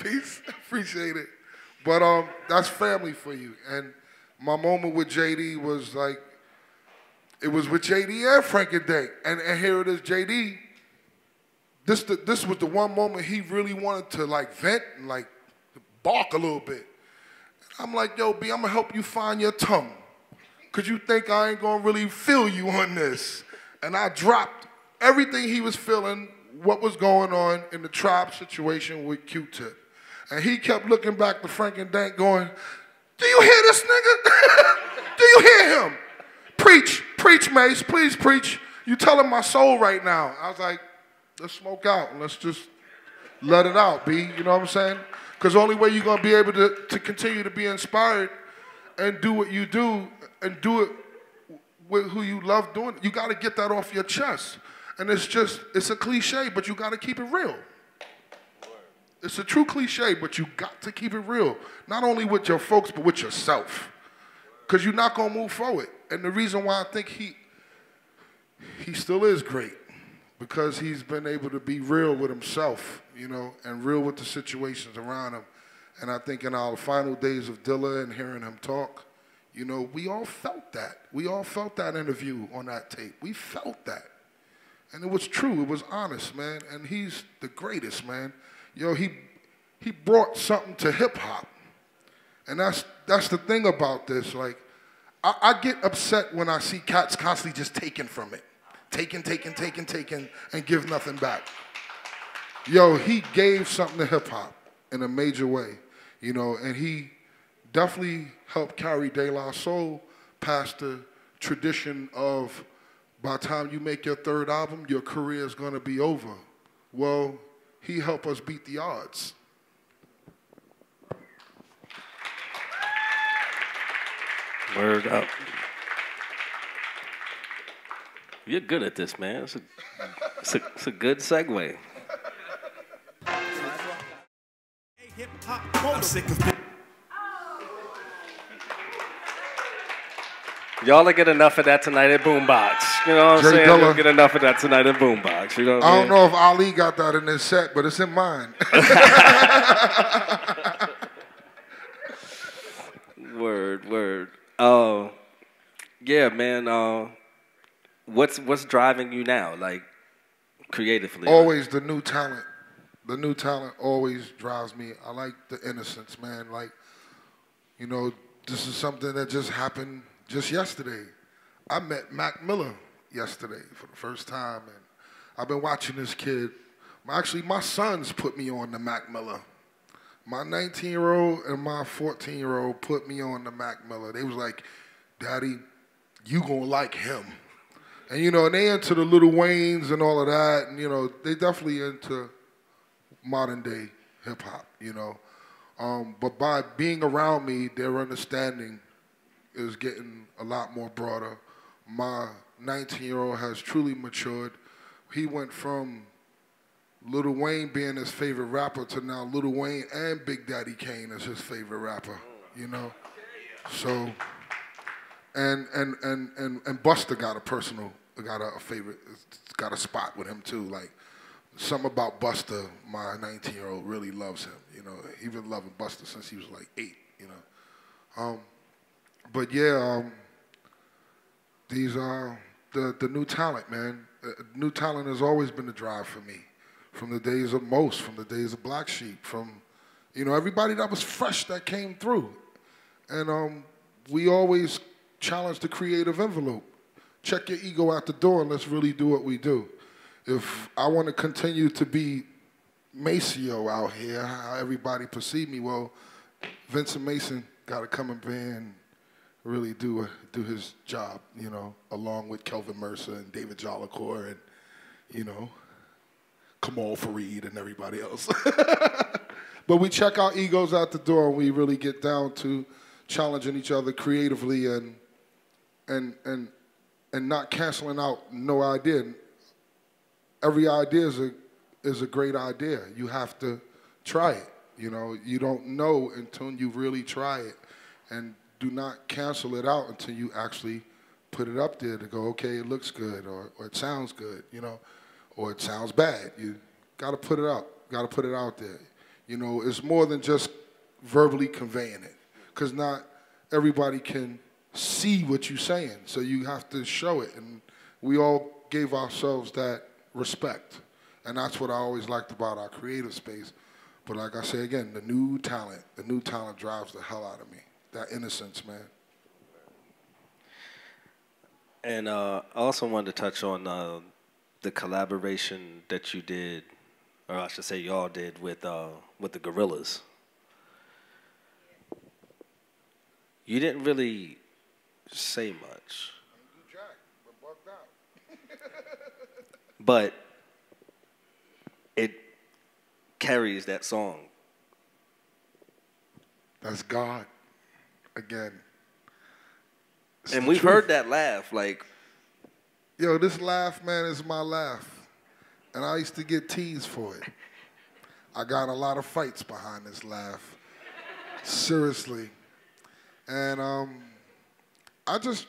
Peace. Appreciate it. But um, that's family for you. And my moment with J D was like, it was with J D and Frank and Day. And, and here it is, J D. This, the, this was the one moment he really wanted to like vent and like bark a little bit. I'm like, yo, B, I'm gonna help you find your tongue. Cause you think I ain't gonna really feel you on this. And I dropped everything he was feeling, what was going on in the Tribe situation with Q-Tip. And he kept looking back to Frank and Dank going, do you hear this nigga? Do you hear him? Preach, preach, Mace, please preach. You telling my soul right now. I was like, let's smoke out and let's just let it out, B, you know what I'm saying? Because the only way you're going to be able to, to continue to be inspired and do what you do and do it with who you love doing, you got to get that off your chest. And it's just, it's a cliche, but you got to keep it real. It's a true cliche, but you got to keep it real. Not only with your folks, but with yourself. Because you're not going to move forward. And the reason why I think he, he still is great, because he's been able to be real with himself, you know, and real with the situations around him. And I think in our final days of Dilla and hearing him talk, you know, we all felt that. We all felt that interview on that tape. We felt that. And it was true. It was honest, man. And he's the greatest, man. You know, he, he brought something to hip-hop. And that's, that's the thing about this. Like, I, I get upset when I see cats constantly just taking from it. Taking, taking, taking, taking, and give nothing back. Yo, he gave something to hip-hop in a major way, you know, and he definitely helped carry De La Soul past the tradition of by the time you make your third album, your career is going to be over. Well, he helped us beat the odds. Word up. You're good at this, man. It's a, it's a, it's a good segue. Y'all don't get enough of that tonight at Boombox. You know what I'm Jay saying? Y'all don't get enough of that tonight at Boombox. You know what I mean? Don't know if Ali got that in his set, but it's in mine. Word, word. Uh, yeah, man. Uh, what's what's driving you now, like creatively? Always the new talent. The new talent always drives me. I like the innocence, man. Like, you know, this is something that just happened just yesterday. I met Mac Miller yesterday for the first time, and I've been watching this kid. Actually, my sons put me on to Mac Miller. My nineteen-year-old and my fourteen-year-old put me on to Mac Miller. They was like, Daddy, you gonna like him. And, you know, and they into the Lil Waynes and all of that, and, you know, they definitely into modern day hip hop, you know. Um, but by being around me, their understanding is getting a lot more broader. My nineteen-year-old has truly matured. He went from Lil Wayne being his favorite rapper to now Lil Wayne and Big Daddy Kane is his favorite rapper, you know? So, and and and and, and Busta got a personal, got a, a favorite, got a spot with him too. Like, something about Busta, my nineteen-year-old really loves him, you know? He's been loving Busta since he was like eight, you know? Um, but yeah, um, these are the, the new talent, man. Uh, new talent has always been the drive for me. From the days of Most, from the days of Black Sheep, from, you know, everybody that was fresh that came through. And um, we always challenge the creative envelope. Check your ego out the door and let's really do what we do. If I want to continue to be Maceo out here, how everybody perceive me, well, Vincent Mason got to come up here and really do, do his job, you know, along with Kelvin Mercer and David Jolicoeur and, you know, Kamal Fareed and everybody else. But we check our egos out the door and we really get down to challenging each other creatively and and and and not canceling out no idea. Every idea is a is a great idea. You have to try it. You know, you don't know until you really try it. And do not cancel it out until you actually put it up there to go, okay, it looks good or, or it sounds good, you know. Or it sounds bad. You gotta put it out. Gotta put it out there. You know, it's more than just verbally conveying it, because not everybody can see what you're saying. So you have to show it. And we all gave ourselves that respect, and that's what I always liked about our creative space. But like I say again, the new talent, the new talent drives the hell out of me. That innocence, man. And uh, I also wanted to touch on. Uh, The collaboration that you did, or I should say y'all did, with uh, with the Gorillaz. You didn't really say much. But it carries that song. That's God. Again. It's and we've truth. heard that laugh, like, yo, this laugh, man, is my laugh. And I used to get teased for it. I got a lot of fights behind this laugh. Seriously. And um, I just,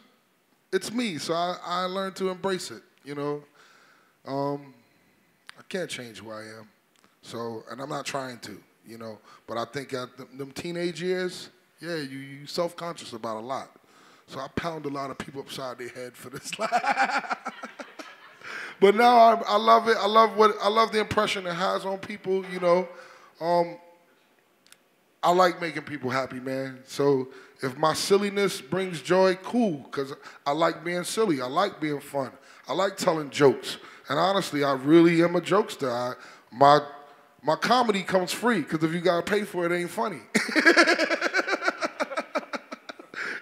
it's me, so I, I learned to embrace it, you know. Um, I can't change who I am. So, and I'm not trying to, you know. But I think at th them teenage years, yeah, you, you self-conscious about a lot. So I pound a lot of people upside their head for this laugh. But now I, I love it. I love what I love the impression it has on people. You know, um, I like making people happy, man. So if my silliness brings joy, cool. Cause I like being silly. I like being fun. I like telling jokes. And honestly, I really am a jokester. I, my my comedy comes free. Cause if you gotta pay for it, it ain't funny.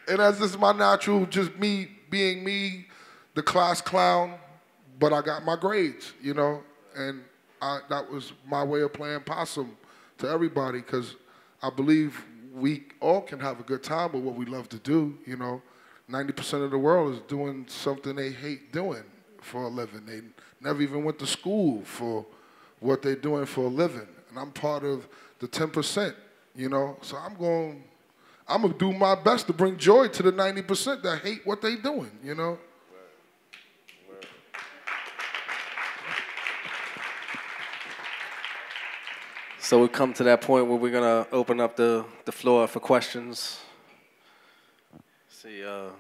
And that's just my natural, just me being me, the class clown, but I got my grades, you know? And I, that was my way of playing possum to everybody, because I believe we all can have a good time with what we love to do, you know? ninety percent of the world is doing something they hate doing for a living. They never even went to school for what they're doing for a living. And I'm part of the ten percent, you know? So I'm going... I'm going to do my best to bring joy to the ninety percent that hate what they doing, you know? Word. Word. So we've come to that point where we're going to open up the, the floor for questions. Let's see. Uh...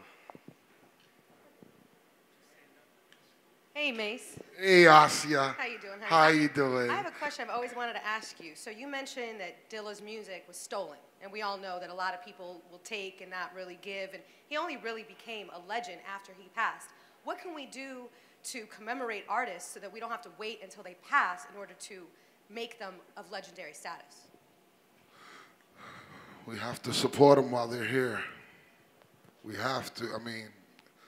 Hey, Mace. Hey, Asya. How you doing? Honey? How you doing? I have a question I've always wanted to ask you. So you mentioned that Dilla's music was stolen. And we all know that a lot of people will take and not really give. And he only really became a legend after he passed. What can we do to commemorate artists so that we don't have to wait until they pass in order to make them of legendary status? We have to support them while they're here. We have to. I mean,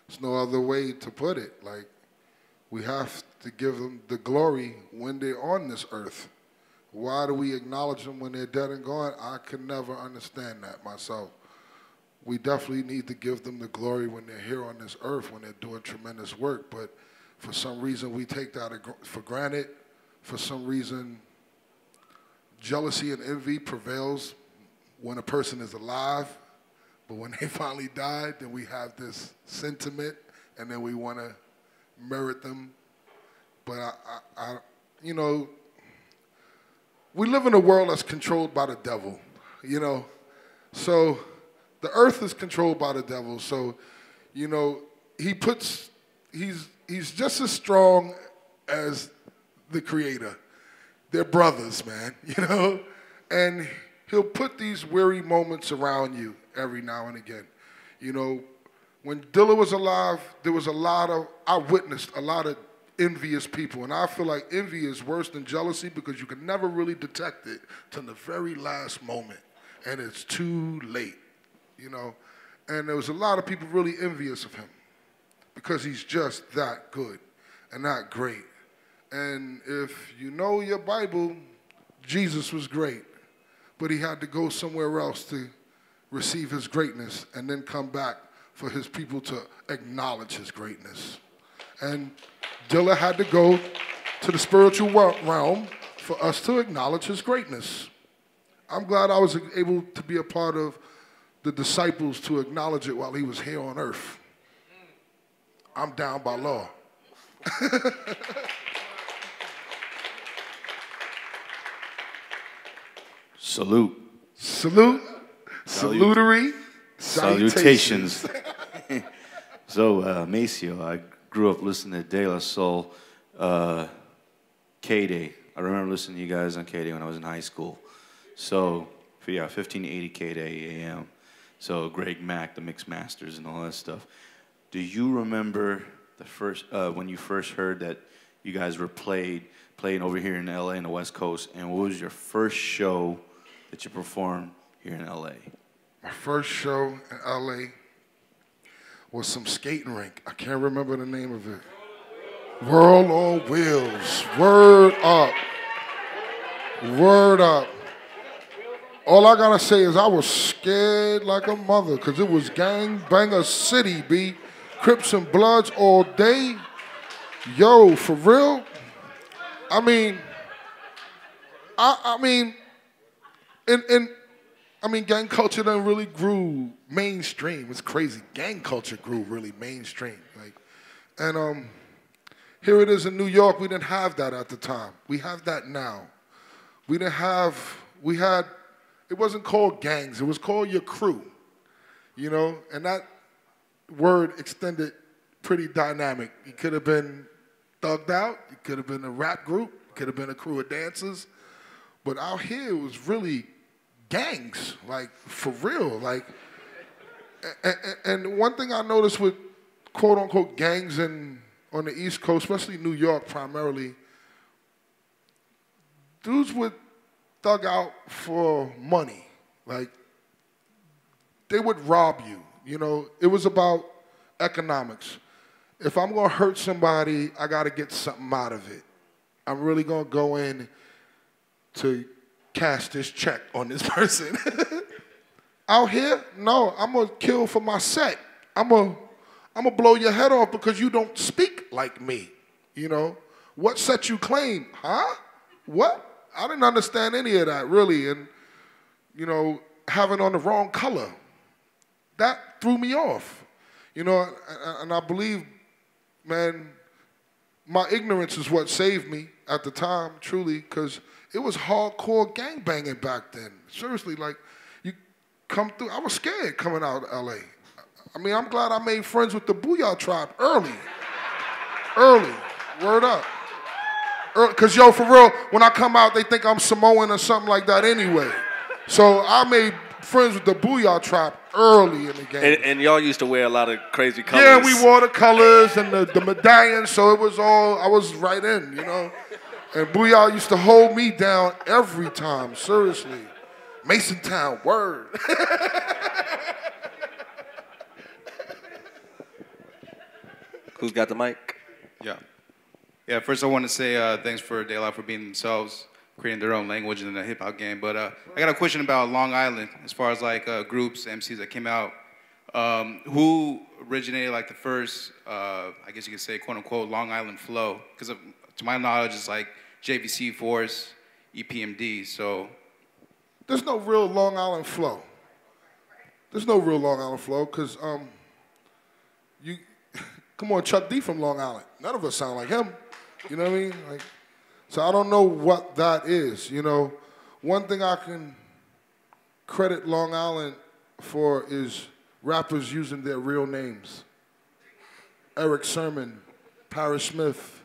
there's no other way to put it. Like, we have to give them the glory when they're on this earth. Why do we acknowledge them when they're dead and gone? I can never understand that myself. We definitely need to give them the glory when they're here on this earth, when they're doing tremendous work. But for some reason, we take that for granted. for some reason, jealousy and envy prevails when a person is alive, but when they finally die, then we have this sentiment, and then we want to merit them. But I, I, I, you know, we live in a world that's controlled by the devil, you know. So the earth is controlled by the devil. So, you know, he puts, he's, he's just as strong as the creator. They're brothers, man, you know. And he'll put these weary moments around you every now and again. You know, when Dilla was alive, there was a lot of, I witnessed a lot of envious people. And I feel like envy is worse than jealousy because you can never really detect it till the very last moment. And it's too late, you know. And there was a lot of people really envious of him because he's just that good and that great. And if you know your Bible, Jesus was great, but he had to go somewhere else to receive his greatness and then come back for his people to acknowledge his greatness. And Dilla had to go to the spiritual realm for us to acknowledge his greatness. I'm glad I was able to be a part of the disciples to acknowledge it while he was here on earth. I'm down by law. Salute. Salute. Salutary. Salutations. Salutations. So, uh, Maceo, I grew up listening to De La Soul, uh, K-Day. I remember listening to you guys on K-Day when I was in high school. So, yeah, fifteen eighty K-Day A M. So, Greg Mack, the Mix Masters, and all that stuff. Do you remember the first uh, when you first heard that you guys were played playing over here in L A on the West Coast? And what was your first show that you performed here in L A? My first show in L A was some skating rink. I can't remember the name of it. World on Wheels. Word up. Word up. All I gotta say is I was scared like a mother because it was gangbanger city, B. Crips and Bloods all day. Yo, for real? I mean, I, I mean, and, and I mean, gang culture done really grew mainstream. It's crazy. Gang culture grew really mainstream. Like, and um, here it is in New York. We didn't have that at the time. We have that now. We didn't have, we had, it wasn't called gangs. It was called your crew, you know? And that word extended pretty dynamic. It could have been thugged out. It could have been a rap group. It could have been a crew of dancers. But out here, it was really gangs, like, for real. Like, and, and one thing I noticed with quote-unquote gangs in, on the East Coast, especially New York primarily, dudes would thug out for money. Like, they would rob you. You know, it was about economics. If I'm going to hurt somebody, I got to get something out of it. I'm really going to go in to cash this check on this person. Out here, no, I'm going to kill for my set. I'm going to blow your head off because you don't speak like me. You know, what set you claim? Huh? What? I didn't understand any of that, really. And, you know, having on the wrong color, that threw me off. You know, and I believe, man, my ignorance is what saved me at the time, truly, because it was hardcore gangbanging back then. Seriously, like, you come through. I was scared coming out of L A. I mean, I'm glad I made friends with the Booyah tribe early. Early. Word up. Because, yo, for real, when I come out, they think I'm Samoan or something like that anyway. So I made friends with the Booyah tribe early in the game. And, and y'all used to wear a lot of crazy colors. Yeah, we wore the colors and the, the medallions, so it was all, I was right in, you know. And Booyah used to hold me down every time, seriously. Mason Town, word. Who's got the mic? Yeah. Yeah, first I want to say uh, thanks for De La for being themselves, creating their own language in the hip-hop game. But uh, I got a question about Long Island as far as like uh, groups, M Cs that came out. Um, who originated like the first, uh, I guess you could say, quote-unquote, Long Island flow? Because to my knowledge, it's like J V C fours, E P M D, so. There's no real Long Island flow. There's no real Long Island flow, because um, you, come on, Chuck D from Long Island. None of us sound like him, you know what I mean? Like, so I don't know what that is, you know. One thing I can credit Long Island for is rappers using their real names. Eric Sermon, Paris Smith,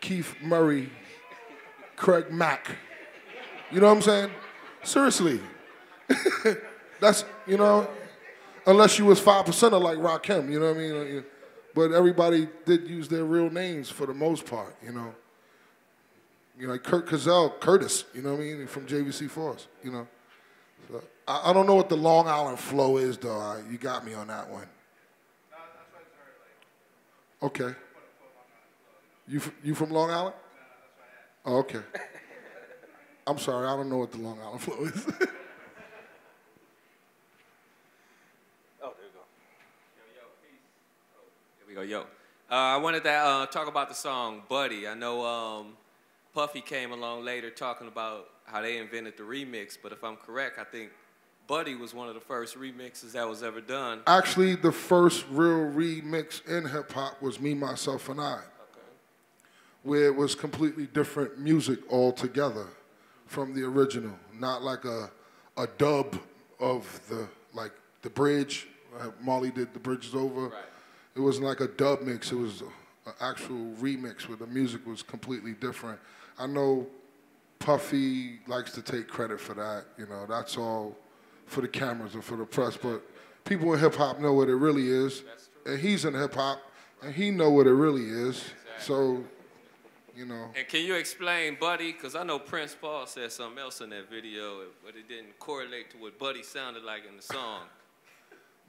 Keith Murray, Craig Mack. You know what I'm saying? Seriously. That's, you know, unless you was five percenter like Rakim, you know what I mean? But everybody did use their real names for the most part, you know. You know, like Kurt Cazell, Curtis, you know what I mean, from J V C fours, you know. So I, I don't know what the Long Island flow is, though. I, you got me on that one. No, that's what I heard, like, okay. You, you from Long Island? No, that's what I had. Oh, okay. I'm sorry, I don't know what the Long Island flow is. Yo, yo. Uh, I wanted to uh, talk about the song Buddy. I know um, Puffy came along later talking about how they invented the remix, but if I'm correct, I think Buddy was one of the first remixes that was ever done. Actually, the first real remix in hip-hop was Me, Myself and I, okay, where it was completely different music altogether from the original, not like a, a dub of the, like, the bridge. Uh, Marley did The Bridge Is Over. Right. It wasn't like a dub mix, it was an actual remix where the music was completely different. I know Puffy likes to take credit for that, you know, that's all for the cameras and for the press, but people in hip hop know what it really is, and he's in hip hop, and he know what it really is, exactly. So, you know. And can you explain Buddy, because I know Prince Paul said something else in that video, but it didn't correlate to what Buddy sounded like in the song.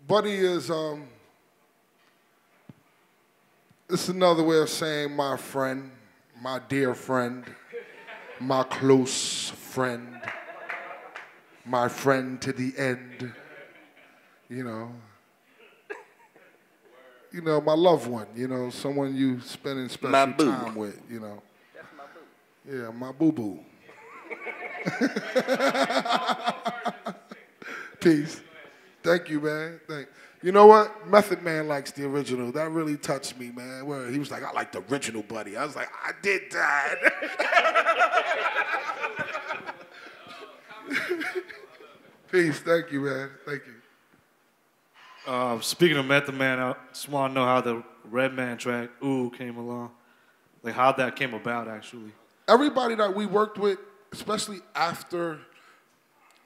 Buddy is, um, it's another way of saying my friend, my dear friend, my close friend, my friend to the end, you know. You know, my loved one, you know, someone you spending special time with, you know. That's my boo. Yeah, my boo-boo. Peace. Thank you, man. Thank you. You know what? Method Man likes the original. That really touched me, man. Where he was like, I like the original, Buddy. I was like, I did that. Peace. Thank you, man. Thank you. Uh, speaking of Method Man, I just want to know how the Red Man track, Ooh, came along. Like, how that came about, actually. Everybody that we worked with, especially after,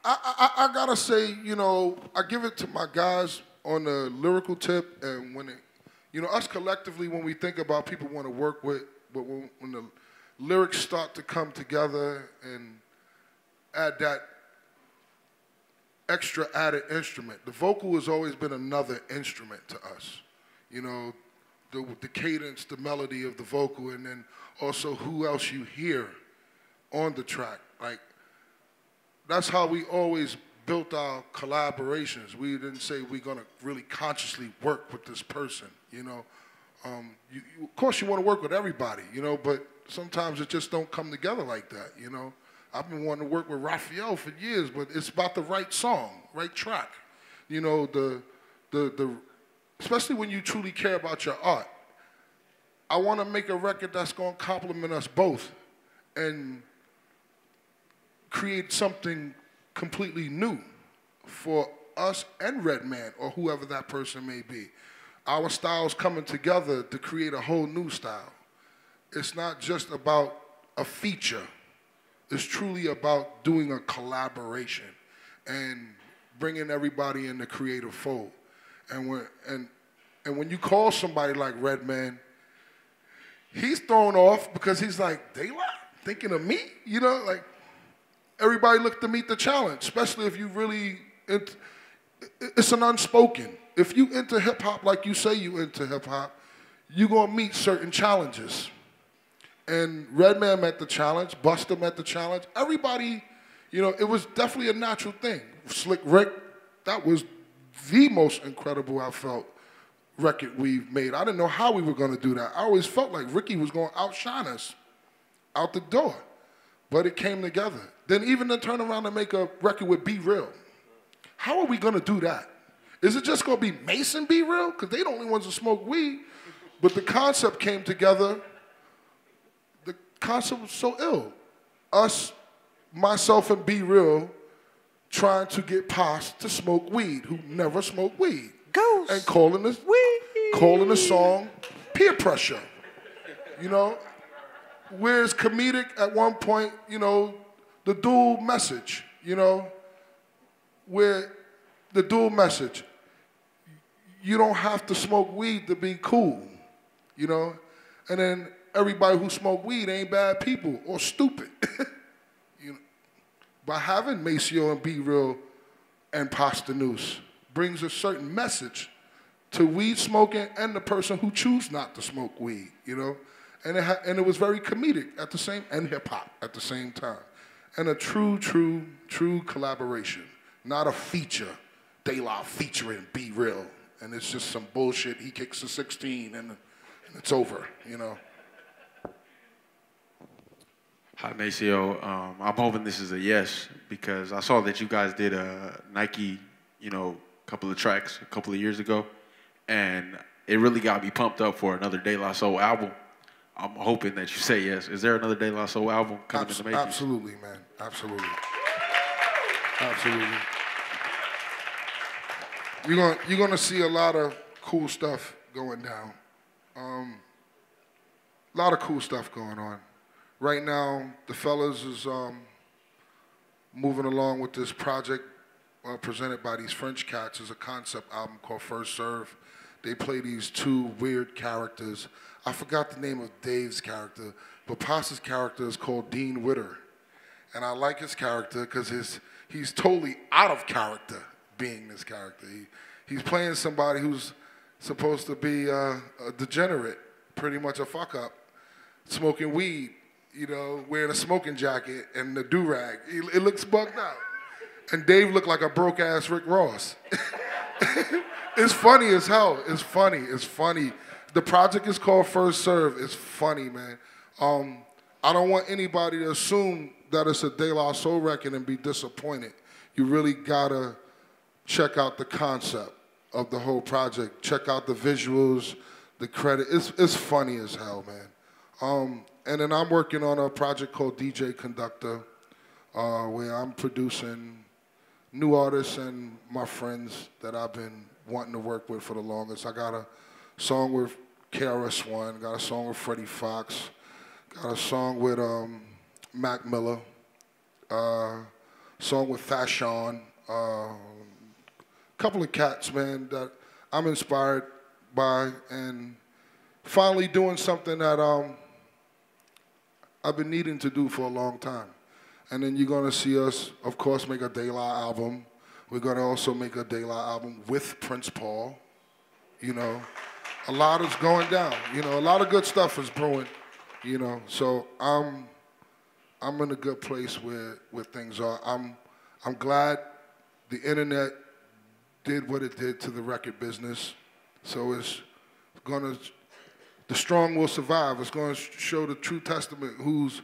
I, I, I got to say, you know, I give it to my guys on the lyrical tip, and when it, you know, us collectively, when we think about people want to work with, but when, when the lyrics start to come together and add that extra added instrument, the vocal has always been another instrument to us. You know, the, the cadence, the melody of the vocal, and then also who else you hear on the track. Like, that's how we always built our collaborations. We didn't say we're gonna really consciously work with this person, you know. Um, you, you, of course you wanna work with everybody, you know, but sometimes it just don't come together like that, you know. I've been wanting to work with Raphael for years, but it's about the right song, right track. You know, the, the, the, especially when you truly care about your art. I wanna make a record that's gonna complement us both and create something completely new for us and Redman or whoever that person may be. Our styles coming together to create a whole new style. It's not just about a feature. It's truly about doing a collaboration and bringing everybody in the creative fold. And when, and, and when you call somebody like Redman, he's thrown off because he's like, they like thinking of me? You know, like, everybody look to meet the challenge, especially if you really, it, it's an unspoken. If you into hip hop like you say you into hip hop, you're gonna meet certain challenges. And Redman met the challenge, Busta met the challenge. Everybody, you know, it was definitely a natural thing. Slick Rick, that was the most incredible, I felt, record we've made. I didn't know how we were gonna do that. I always felt like Ricky was gonna outshine us. out the door. But it came together. Then even to turn around and make a record with Be Real. How are we going to do that? Is it just going to be Mason Be Real? Because they're the only ones who smoke weed. But the concept came together. The concept was so ill. Us, myself, and Be Real trying to get Paz to smoke weed, who never smoked weed. Ghost. And calling the, weed. calling the song Peer Pressure. You know? Where's comedic at one point, you know, the dual message, you know, where the dual message, you don't have to smoke weed to be cool, you know, and then everybody who smoke weed ain't bad people or stupid. You know, by having Maceo and Be Real and Posdnuos brings a certain message to weed smoking and the person who choose not to smoke weed, you know. And it, ha and it was very comedic at the same, and hip-hop at the same time. And a true, true, true collaboration. Not a feature. De La featuring Be Real. And it's just some bullshit. He kicks a sixteen and, and it's over, you know. Hi, Maceo. Um, I'm hoping this is a yes, because I saw that you guys did a Nike, you know, couple of tracks a couple of years ago. And it really got me pumped up for another De La Soul album. I'm hoping that you say yes. Is there another De La Soul album coming Abs in the making? Absolutely, man. Absolutely. Absolutely. You're gonna, you're gonna see a lot of cool stuff going down. Um, a lot of cool stuff going on. Right now, the fellas is um, moving along with this project uh, presented by these French cats. It's a concept album called First Serve. They play these two weird characters. I forgot the name of Dave's character, but Paz's character is called Dean Witter. And I like his character because his he's totally out of character being this character. He, he's playing somebody who's supposed to be uh, a degenerate, pretty much a fuck up, smoking weed, you know, wearing a smoking jacket and a do-rag. It, it looks bugged out. And Dave looked like a broke-ass Rick Ross. It's funny as hell. It's funny. It's funny. The project is called First Serve. It's funny, man. Um, I don't want anybody to assume that it's a De La Soul record and be disappointed. You really gotta check out the concept of the whole project. Check out the visuals, the credit. It's, it's funny as hell, man. Um, and then I'm working on a project called D J Conductor, uh, where I'm producing new artists and my friends that I've been wanting to work with for the longest. I got a song with K R S One, got a song with Freddie Fox, got a song with um, Mac Miller, uh, song with Fashion, a uh, couple of cats, man, that I'm inspired by, and finally doing something that um, I've been needing to do for a long time. And then you're gonna see us, of course, make a De La album. We're gonna also make a De La album with Prince Paul. You know, a lot is going down. You know, a lot of good stuff is brewing. You know, so I'm, I'm in a good place where where things are. I'm, I'm glad the internet did what it did to the record business. So it's gonna, the strong will survive. It's gonna show the true testament who's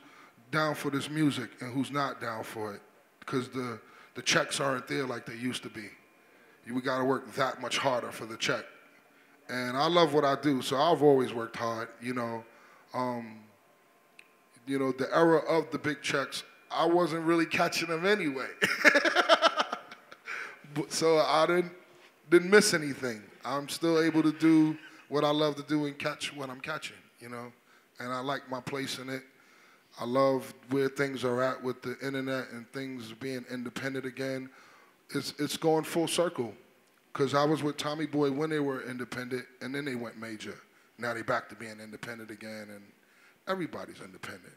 down for this music and who's not down for it, because the the checks aren't there like they used to be. We got to work that much harder for the check. And I love what I do, so I've always worked hard, you know. Um, you know, the era of the big checks, I wasn't really catching them anyway. But, so I didn't, didn't miss anything. I'm still able to do what I love to do and catch what I'm catching, you know. And I like my place in it. I love where things are at with the internet and things being independent again. It's, it's going full circle. Because I was with Tommy Boy when they were independent, and then they went major. Now they back to being independent again, and everybody's independent.